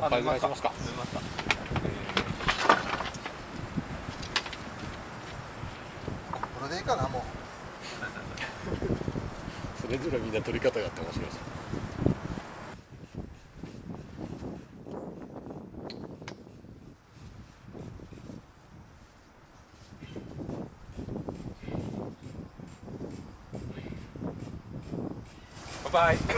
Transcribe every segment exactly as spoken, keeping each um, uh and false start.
乾杯お願いしますか。これでいいかなもう。それぞれみんな取り方があって面白いです。バイコ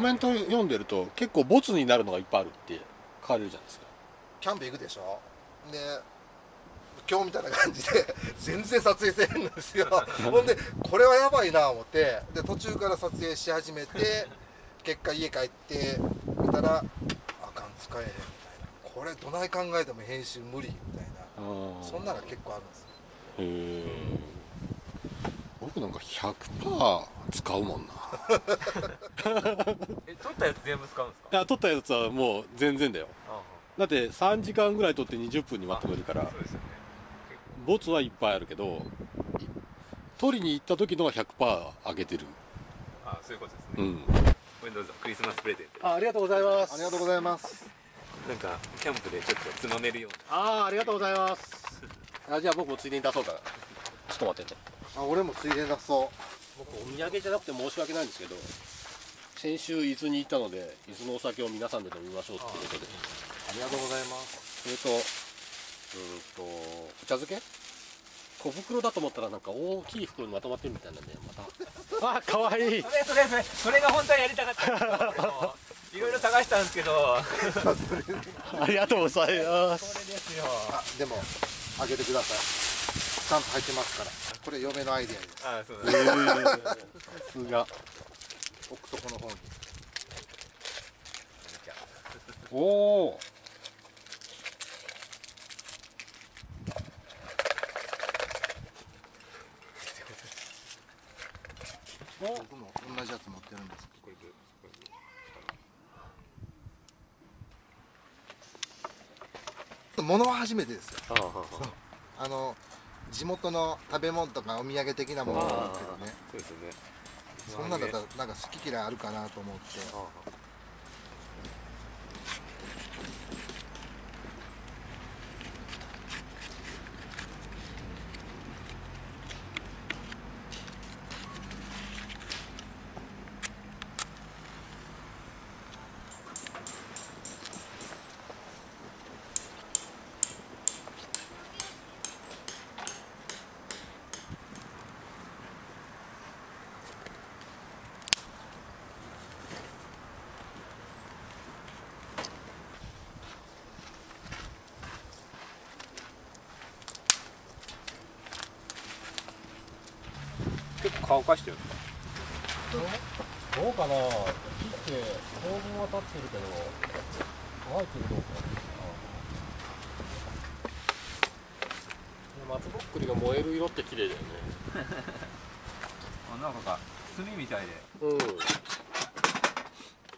メント読んでると結構ボツになるのがいっぱいあるって書かれるじゃないですか。キャンプ行くでしょで今日みたいな感じで全然撮影せんんですよほんでこれはやばいな思ってで途中から撮影し始めて結果家帰って見たらあかん使えへんみたいなこれどない考えても編集無理みたいなそんなの結構あるんですよ。へえ僕なんか ひゃくパーセント 使うもんなえ撮ったやつ全部使うんですか。いや撮ったやつはもう全然だよ。だってさんじかんぐらい撮ってにじゅっぷんにまとめるから。そうですよね。ボツはいっぱいあるけど撮りに行った時のは ひゃくパーセント 上げてる。あそういうことですね。うんこれどうぞクリスマスプレゼント。あありがとうございます。ありがとうございます。なんかキャンプでちょっとつまめるような。ああありがとうございます。あじゃあ僕もついでに出そうかな。ちょっと待ってね。あ俺もついでに出そう。僕お土産じゃなくて申し訳ないんですけど先週伊豆に行ったので伊豆のお酒を皆さんで飲みましょうということで。ありがとうございます。それとうんとお茶漬け小袋だと思ったらなんか大きい袋にまとまってるみたいなんでまたあかわいいそれそれそれそれが本当はやりたかったいろいろ探したんですけどありがとうございます。それですよ。あでもあげてください。スタンプ入ってますから。これ嫁のアイデアです。さすが。奥底の方に。おお。僕も同じやつ持ってるんです。物は初めてですよ。あ, ははあの。地元の食べ物とかお土産的なものなんですけどね。そうですね。そんなだったらなんか好き嫌いあるかなと思って。乾かしてる。どうかな。切って当分は経ってるけど乾いてるどうか。松ぼっくりが燃える色って綺麗だよね。あ、なんか炭みたいで。うん。こ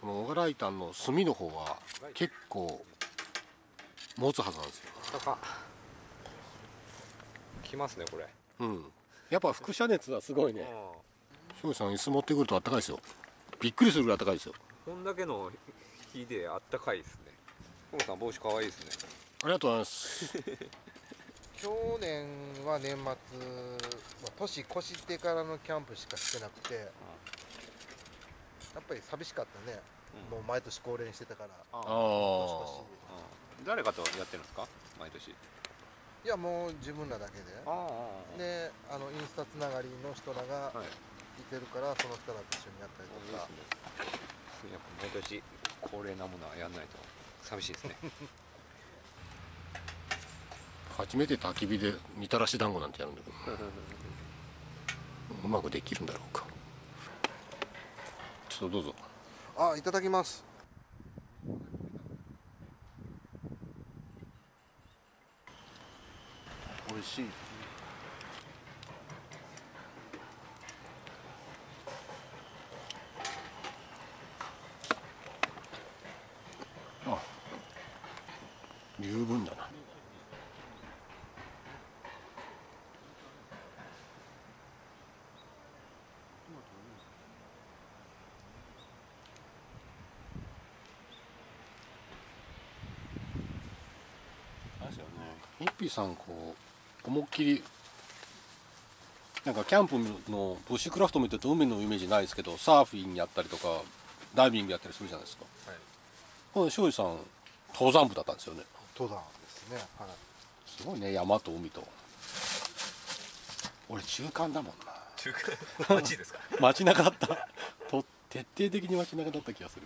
の小倉板の炭の方は結構持つはずなんですよ。高。きますねこれ。うん。やっぱ輻射熱はすごいね。庄司さん椅子持ってくるとあったかいですよ。びっくりするぐらいあったかいですよ。こんだけの火であったかいですね。庄司さん帽子可愛いですね。ありがとうございます。去年は年末、まあ、年越してからのキャンプしかしてなくて、やっぱり寂しかったね。うん、もう毎年恒例にしてたから。ああ。誰かとやってるんですか？毎年。いやもう自分らだけで、で、あのインスタつながりの人らがいてるから、はい、その人らと一緒にやったりとか。いいですね、やっぱ毎年恒例なものはやんないと寂しいですね。初めて焚き火でみたらし団子なんてやるんだけど、うまくできるんだろうか。ちょっとどうぞ。あ、いただきます。美味しい。あ、十分だな。ヒッピーさんこう。思いっきりなんかキャンプのブッシュクラフト見てると海のイメージないですけど、サーフィンやったりとかダイビングやったりするじゃないですか。はい、この庄司さん登山部だったんですよね。登山ですね。はい、すごいね、山と海と。俺中間だもんな。中間町ですか？町中だったと。徹底的に町中だった気がする。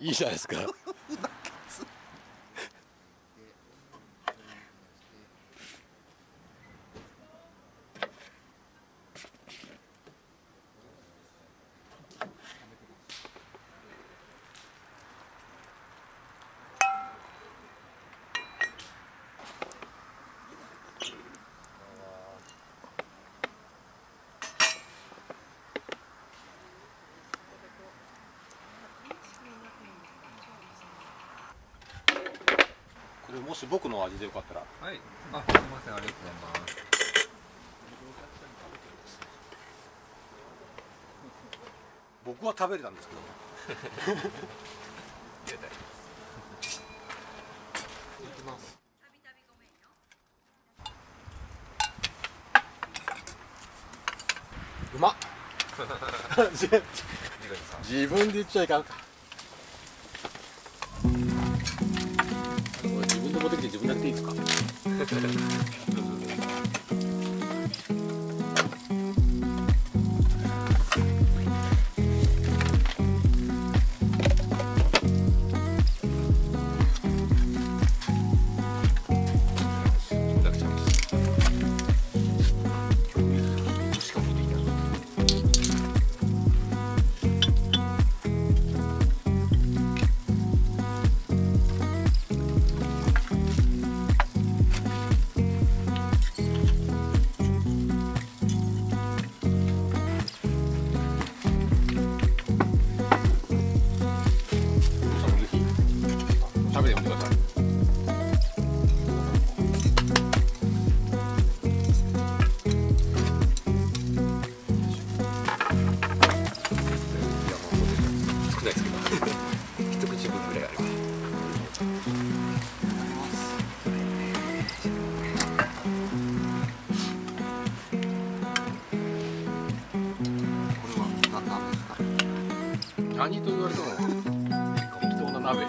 いいじゃないですか。もし僕の味でよかったら。はい。あ、すみません、ありがとうございます。僕は食べれたんですけど。いきます。自分で言っちゃいかんか。俺自分で持ってきて自分でやっていいですか。何と言われても適当な鍋。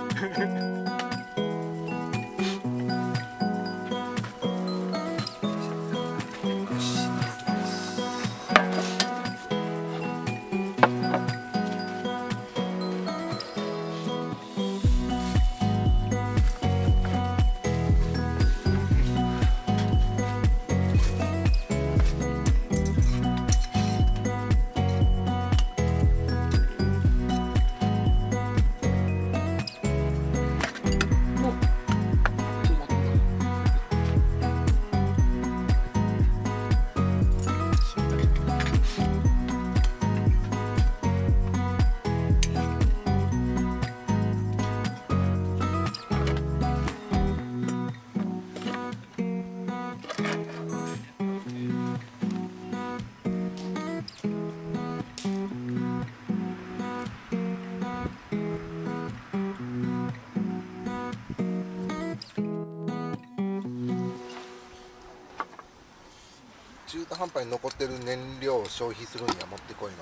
中途半端に残ってる燃料を消費するにはもってこいの。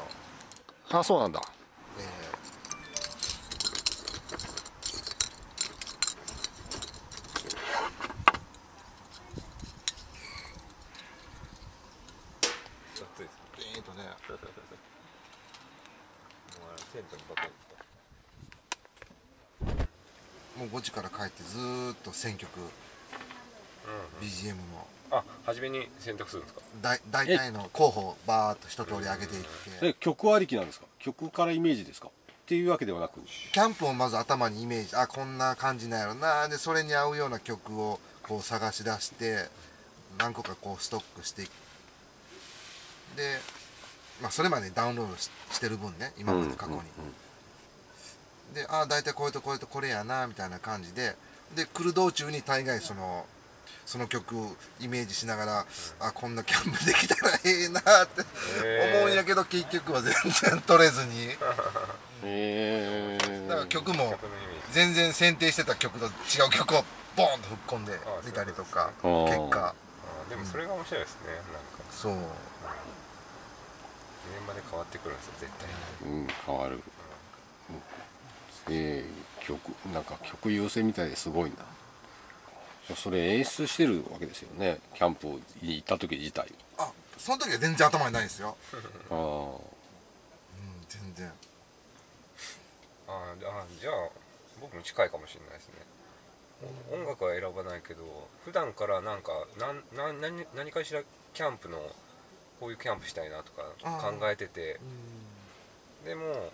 ああ、そうなんだ。ええー、っとね。もうごじから帰ってずーっと選曲、うん、ビージーエム も。あ、初めに選択するんですか。だ大体の候補をバーっと一通り上げていって。曲ありきなんですか。曲からイメージですかっていうわけではなく、キャンプをまず頭にイメージ、あ、こんな感じなんやろな、でそれに合うような曲をこう探し出して何個かこうストックしていく。で、まあ、それまでダウンロード し, してる分ね、今まで過去に。で、あ、大体これとこれとこれやなみたいな感じで、で来る道中に大概その。その曲をイメージしながら、あ、こんなキャンプできたらええなって思うんやけど、結局は全然取れずに。へえ。だから曲も全然選定してた曲と違う曲をボーンと吹っ込んでみたりとか、結果。でもそれが面白いですね。なんかそう。現場で変わってくるんですよ、絶対に。うん、変わる。ええ、曲、なんか曲優先みたいですごいな。それ演出してるわけですよね、キャンプに行った時自体。あ、その時は全然頭にないんですよ。ああ、うん、全然。ああ、じゃあ僕も近いかもしれないですね。音楽は選ばないけど、普段からなんか何何何かしらキャンプの、こういうキャンプしたいなとか考えてて、でも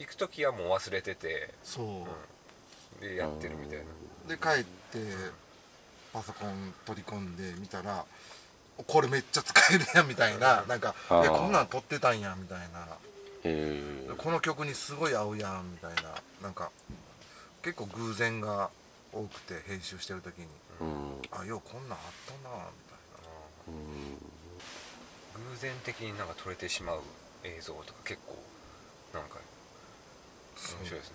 行く時はもう忘れてて、そう、うん、でやってるみたいな。で帰ってパソコン取り込んでみたら、これめっちゃ使えるやんみたいな、なんかえこんなん撮ってたんやみたいな、この曲にすごい合うやんみたいな、なんか結構偶然が多くて、編集してる時に、うん、あ、ようこんなんあったなみたいな、うん、偶然的になんか撮れてしまう映像とか結構なんか面白いですね。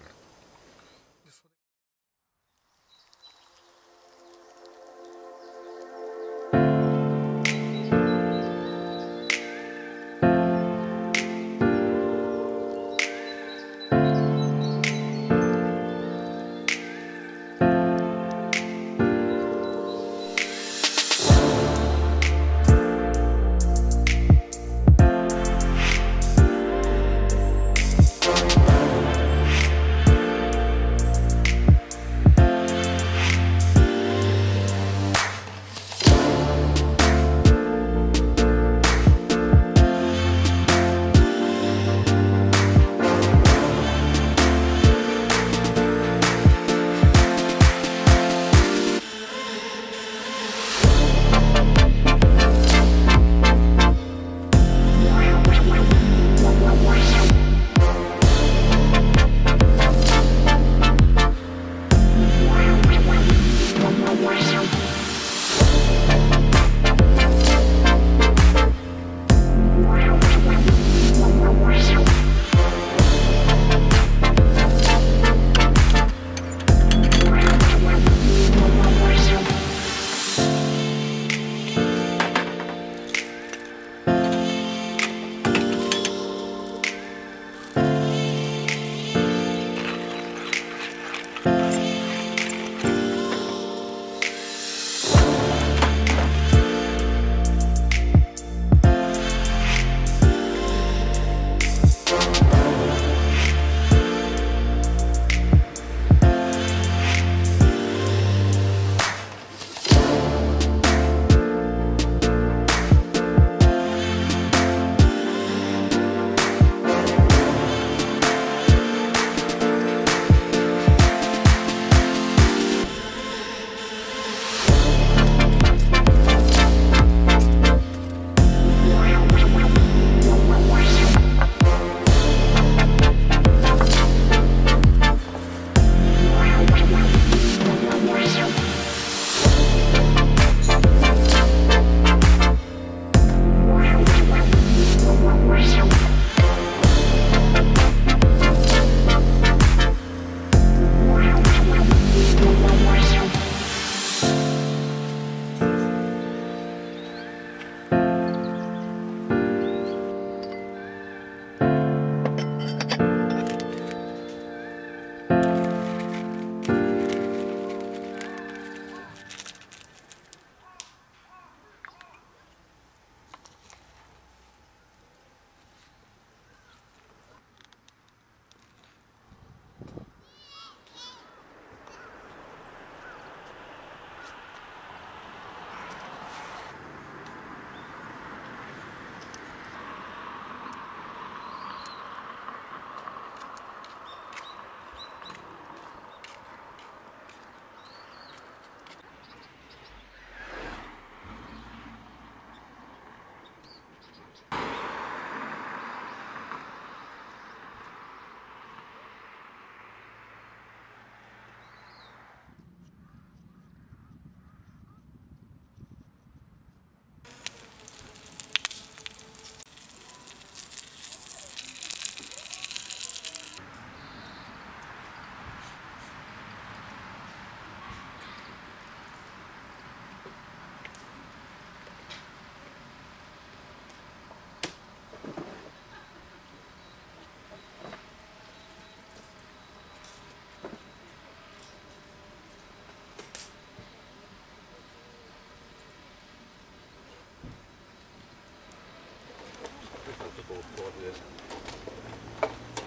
こうやって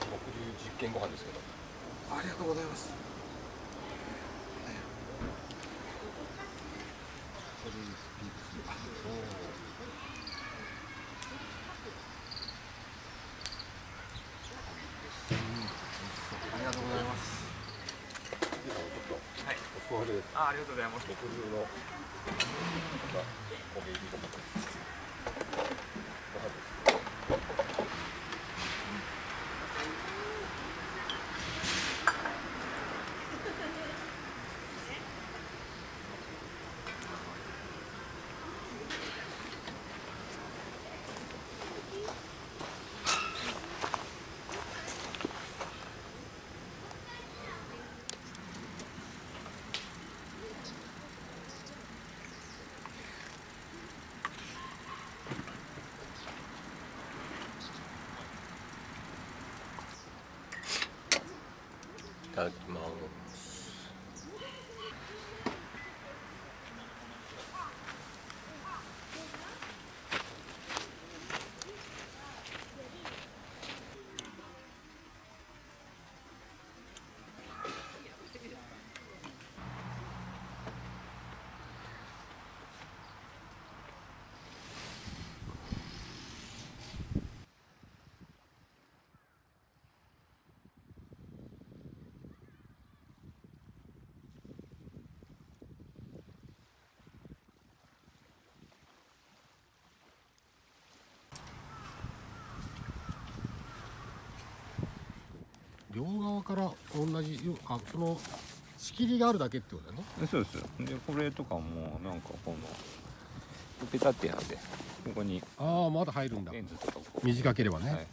木流実験ご飯ですけど。ありがとうございます。ありがとうございます。はい。あ、ありがとうございます。木流の焦げ入りご飯です。いただきます。両側から同じ、あ、その仕切りがあるだけってことだよね。そうですよ。でこれとかもなんかこのペタってやってここに、ああまだ入るんだ。レンズとか短ければね。はい、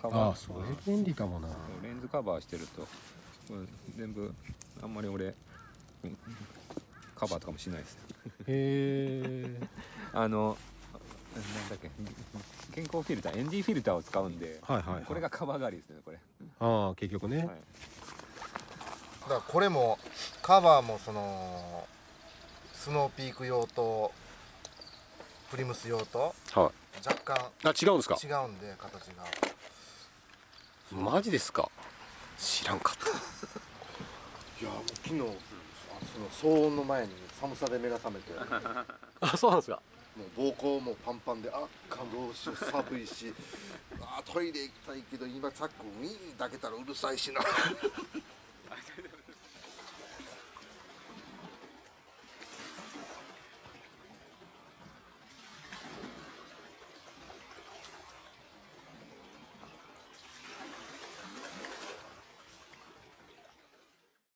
カバー、ああそれ便利かもな。レンズカバーしてると全部あんまり俺カバーとかもしないです。へえ。あの。なんだっけ、健康フィルター、エヌディー フィルターを使うんで、これがカバー代わりですね、これ。ああ、結局ね。はい、だからこれもカバーもそのスノーピーク用とプリムス用と、はい、若干あ違うんですか？違うんで形が。マジですか？知らんかった。いや、昨日その騒音の前に寒さで目が覚めて。あ、そうなんですか。膀胱もパンパンで、あっかどうしよう、寒いし、あトイレ行きたいけど今チャックウィーンだけたらうるさいしな。